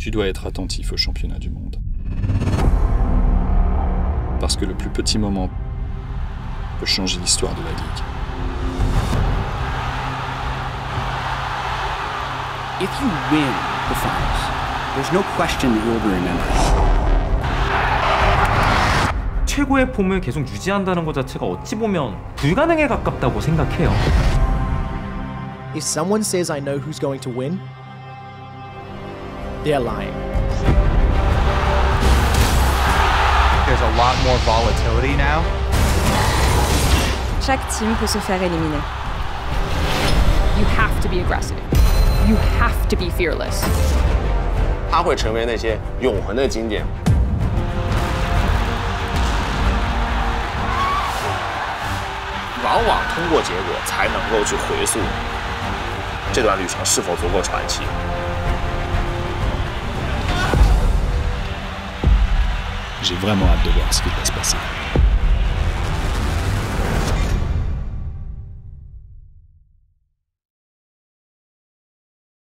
tu dois être attentif au championnat du monde. Parce que le plus petit moment peut changer l'histoire de la Ligue. If you win the finals, there's no question that you'll be remembered. 최고의 폼을 계속 유지한다는 것 자체가 어찌 보면 불가능에 가깝다고 생각해요. If someone says I know who's going to win, they're lying. There's a lot more volatility now. Chaque team peut se faire éliminer. You have to be aggressive. You have to be fearless. 它会成为那些永恒的经典。 往往通过结果才能够去回溯这段旅程是否足够传奇。J'ai vraiment hâte de voir ce qui va se passer.